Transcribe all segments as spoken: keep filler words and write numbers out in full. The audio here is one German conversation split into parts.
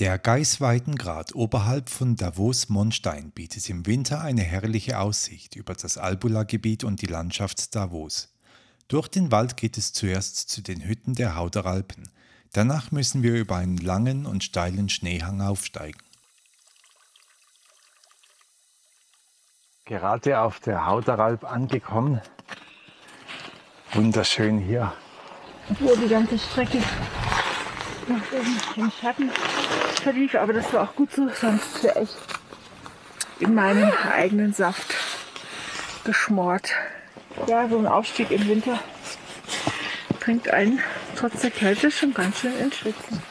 Der Geissweidengrat oberhalb von Davos-Monstein bietet im Winter eine herrliche Aussicht über das Albula-Gebiet und die Landschaft Davos. Durch den Wald geht es zuerst zu den Hütten der Hauderalpen. Danach müssen wir über einen langen und steilen Schneehang aufsteigen. Gerade auf der Hauderalp angekommen. Wunderschön hier. Obwohl die ganze Strecke nach oben im Schatten verlief, aber das war auch gut so, sonst wäre ich in meinem eigenen Saft geschmort. Ja, so ein Aufstieg im Winter bringt einen trotz der Kälte schon ganz schön ins Schwitzen.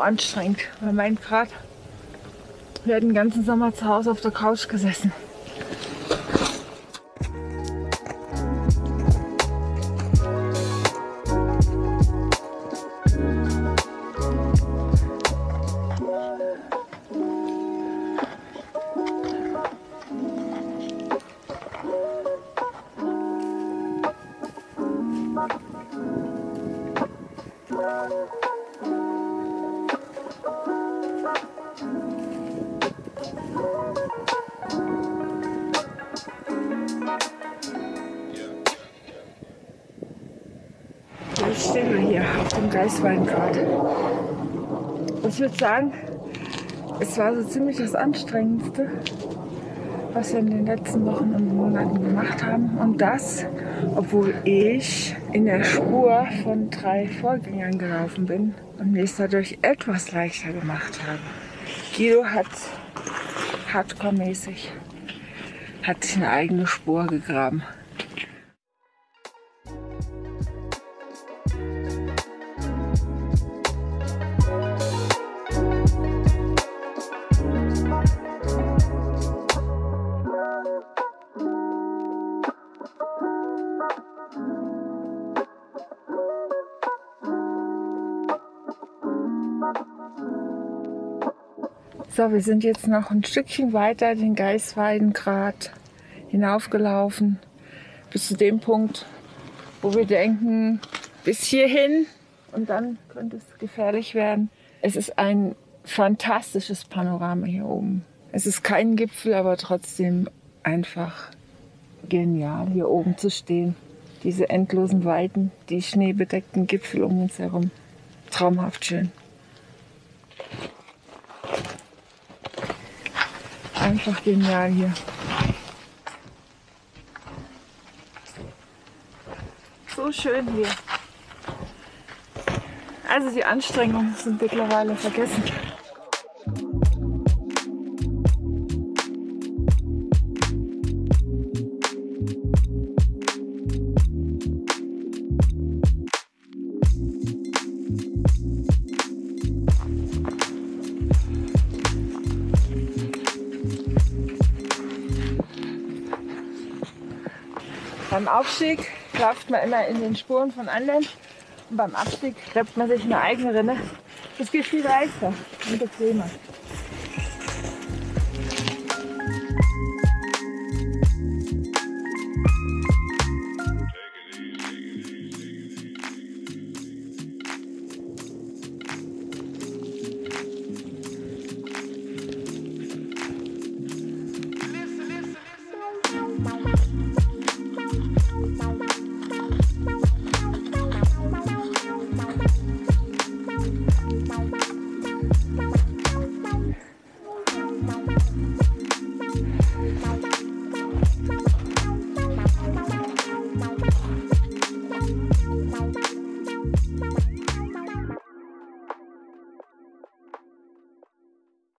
Anstrengend, weil mein Grad, wir hatten den ganzen Sommer zu Hause auf der Couch gesessen. Jetzt stehen wir hier auf dem Geissweidengrat. Ich würde sagen, es war so ziemlich das Anstrengendste, was wir in den letzten Wochen und Monaten gemacht haben. Und das, obwohl ich in der Spur von drei Vorgängern gelaufen bin und mir es dadurch etwas leichter gemacht habe. Guido hat hardcore-mäßig hat sich eine eigene Spur gegraben. So, wir sind jetzt noch ein Stückchen weiter den Geissweidengrat hinaufgelaufen, bis zu dem Punkt, wo wir denken, bis hierhin und dann könnte es gefährlich werden. Es ist ein fantastisches Panorama hier oben. Es ist kein Gipfel, aber trotzdem einfach genial, hier oben zu stehen. Diese endlosen Weiten, die schneebedeckten Gipfel um uns herum. Traumhaft schön. Einfach genial hier. So schön hier. Also die Anstrengungen sind mittlerweile vergessen. Beim Aufstieg läuft man immer in den Spuren von anderen und beim Abstieg gräbt man sich eine eigene Rinne. Das geht viel leichter und bequemer.